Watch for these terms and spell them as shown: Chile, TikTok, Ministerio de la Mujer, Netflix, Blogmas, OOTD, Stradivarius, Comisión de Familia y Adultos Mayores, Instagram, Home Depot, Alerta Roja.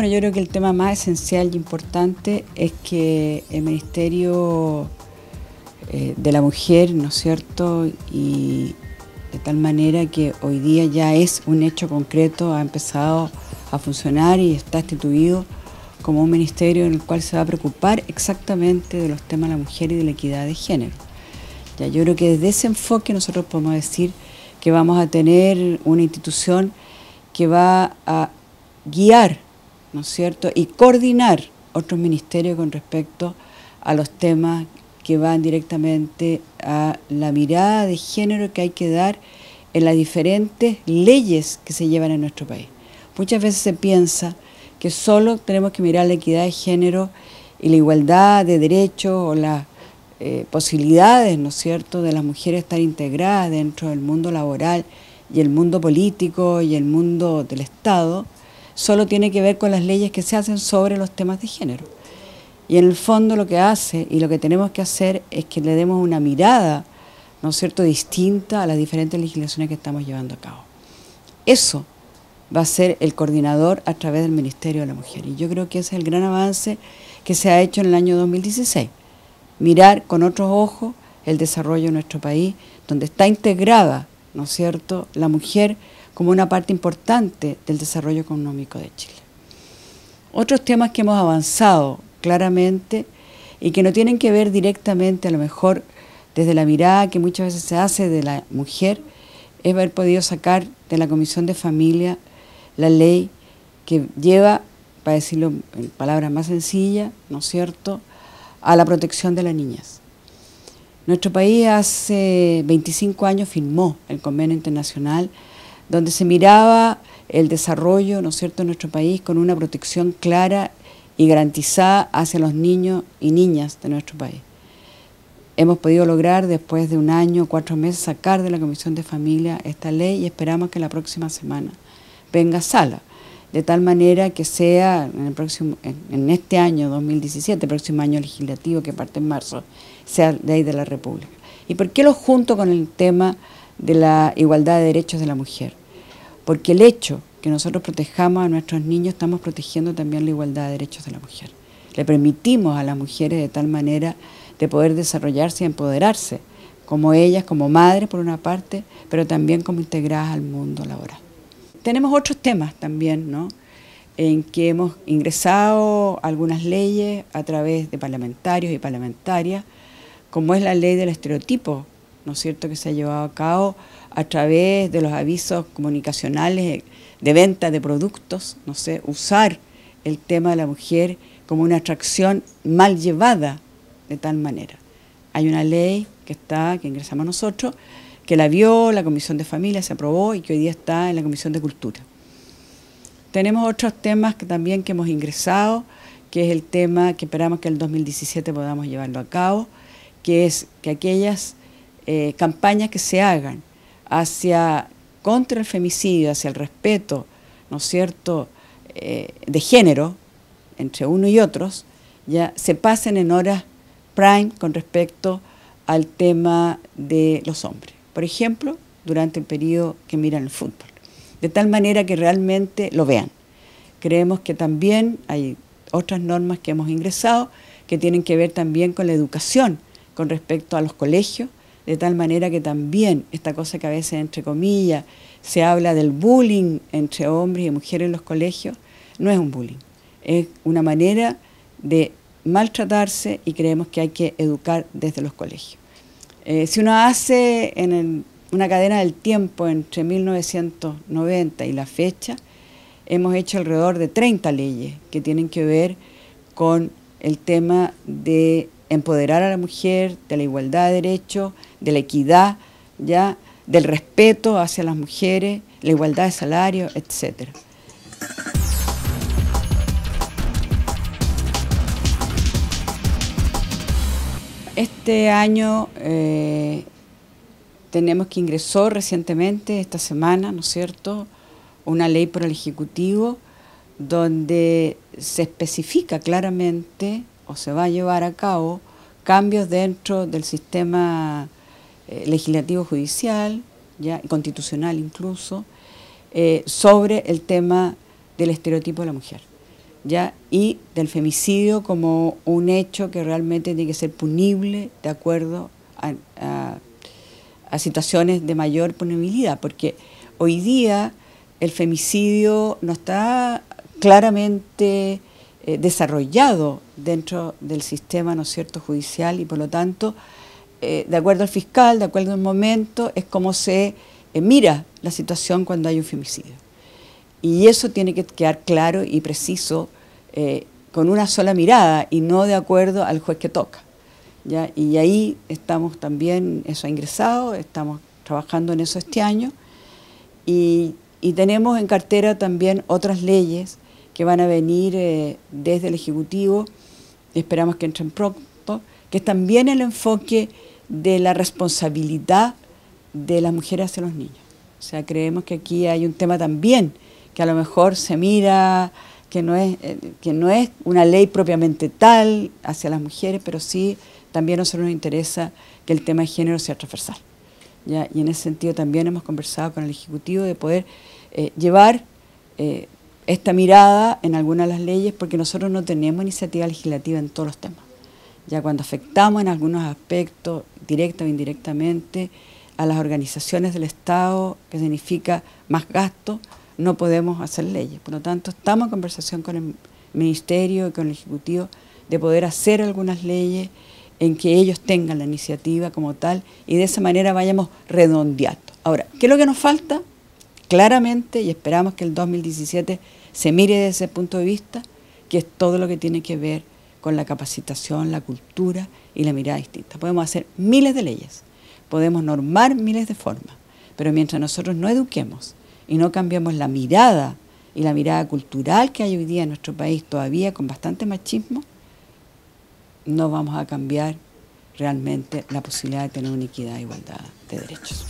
Bueno, yo creo que el tema más esencial y importante es que el Ministerio de la Mujer, ¿no es cierto?, y de tal manera que hoy día ya es un hecho concreto, ha empezado a funcionar y está instituido como un ministerio en el cual se va a preocupar exactamente de los temas de la mujer y de la equidad de género. Ya, yo creo que desde ese enfoque nosotros podemos decir que vamos a tener una institución que va a guiar, ¿no es cierto?, y coordinar otros ministerios con respecto a los temas que van directamente a la mirada de género que hay que dar en las diferentes leyes que se llevan en nuestro país. Muchas veces se piensa que solo tenemos que mirar la equidad de género y la igualdad de derechos o las posibilidades, ¿no es cierto?, de las mujeres estar integradas dentro del mundo laboral y el mundo político y el mundo del Estado, solo tiene que ver con las leyes que se hacen sobre los temas de género. Y en el fondo lo que hace y lo que tenemos que hacer es que le demos una mirada, ¿no es cierto?, distinta a las diferentes legislaciones que estamos llevando a cabo. Eso va a ser el coordinador a través del Ministerio de la Mujer. Y yo creo que ese es el gran avance que se ha hecho en el año 2016. Mirar con otros ojos el desarrollo de nuestro país, donde está integrada, ¿no es cierto?, la mujer como una parte importante del desarrollo económico de Chile. Otros temas que hemos avanzado claramente y que no tienen que ver directamente, a lo mejor desde la mirada que muchas veces se hace de la mujer, es haber podido sacar de la Comisión de Familia la ley que lleva, para decirlo en palabras más sencillas, ¿no es cierto?, a la protección de las niñas. Nuestro país hace 25 años firmó el convenio internacional donde se miraba el desarrollo, ¿no es cierto?, de nuestro país con una protección clara y garantizada hacia los niños y niñas de nuestro país. Hemos podido lograr después de un año, 4 meses, sacar de la Comisión de Familia esta ley y esperamos que la próxima semana venga a sala, de tal manera que sea en este año 2017, el próximo año legislativo que parte en marzo, sea ley de la República. ¿Y por qué lo junto con el tema de la igualdad de derechos de la mujer? Porque el hecho que nosotros protejamos a nuestros niños, estamos protegiendo también la igualdad de derechos de la mujer. Le permitimos a las mujeres de tal manera de poder desarrollarse y empoderarse, como ellas, como madres por una parte, pero también como integradas al mundo laboral. Tenemos otros temas también, ¿no?, en que hemos ingresado algunas leyes a través de parlamentarios y parlamentarias, como es la ley del estereotipo, ¿no es cierto?, que se ha llevado a cabo a través de los avisos comunicacionales de venta de productos, no sé, usar el tema de la mujer como una atracción mal llevada de tal manera. Hay una ley que ingresamos nosotros, que la vio la Comisión de Familia, se aprobó y que hoy día está en la Comisión de Cultura. Tenemos otros temas que también que hemos ingresado, que es el tema que esperamos que en el 2017 podamos llevarlo a cabo, que es que aquellas campañas que se hagan contra el femicidio, hacia el respeto, ¿no es cierto?, de género, entre uno y otros, ya se pasen en horas prime con respecto al tema de los hombres. Por ejemplo, durante el periodo que miran el fútbol, de tal manera que realmente lo vean. Creemos que también hay otras normas que hemos ingresado que tienen que ver también con la educación, con respecto a los colegios, de tal manera que también esta cosa que a veces, entre comillas, se habla del bullying entre hombres y mujeres en los colegios, no es un bullying, es una manera de maltratarse y creemos que hay que educar desde los colegios. Si uno hace una cadena del tiempo entre 1990 y la fecha, hemos hecho alrededor de 30 leyes que tienen que ver con el tema de empoderar a la mujer, de la igualdad de derechos, de la equidad, ¿ya?, del respeto hacia las mujeres, la igualdad de salario, etcétera. Este año tenemos que ingresó recientemente, esta semana, ¿no es cierto?, una ley por el Ejecutivo donde se especifica claramente o se va a llevar a cabo cambios dentro del sistema legislativo judicial, ya, constitucional incluso, sobre el tema del estereotipo de la mujer. ¿ya? Y del femicidio como un hecho que realmente tiene que ser punible de acuerdo a situaciones de mayor punibilidad, porque hoy día el femicidio no está claramente desarrollado dentro del sistema, ¿no es cierto?, judicial, y por lo tanto, de acuerdo al fiscal, de acuerdo al momento, es como se mira la situación cuando hay un femicidio. Y eso tiene que quedar claro y preciso con una sola mirada y no de acuerdo al juez que toca, ¿ya? Y ahí estamos también, eso ha ingresado, estamos trabajando en eso este año y tenemos en cartera también otras leyes que van a venir desde el Ejecutivo, esperamos que entren pronto, que es también el enfoque de la responsabilidad de las mujeres hacia los niños. O sea, creemos que aquí hay un tema también que a lo mejor se mira, que no es una ley propiamente tal hacia las mujeres, pero sí también a nosotros nos interesa que el tema de género sea transversal, ¿ya? Y en ese sentido también hemos conversado con el Ejecutivo de poder llevar esta mirada en algunas de las leyes, porque nosotros no tenemos iniciativa legislativa en todos los temas. Ya cuando afectamos en algunos aspectos, directa o indirectamente, a las organizaciones del Estado, que significa más gasto, no podemos hacer leyes. Por lo tanto, estamos en conversación con el Ministerio y con el Ejecutivo de poder hacer algunas leyes en que ellos tengan la iniciativa como tal y de esa manera vayamos redondeando. Ahora, ¿qué es lo que nos falta? Claramente, y esperamos que el 2017 se mire desde ese punto de vista, que es todo lo que tiene que ver con la capacitación, la cultura y la mirada distinta. Podemos hacer miles de leyes, podemos normar miles de formas, pero mientras nosotros no eduquemos y no cambiamos la mirada y la mirada cultural que hay hoy día en nuestro país todavía con bastante machismo, no vamos a cambiar realmente la posibilidad de tener una equidad e igualdad de derechos.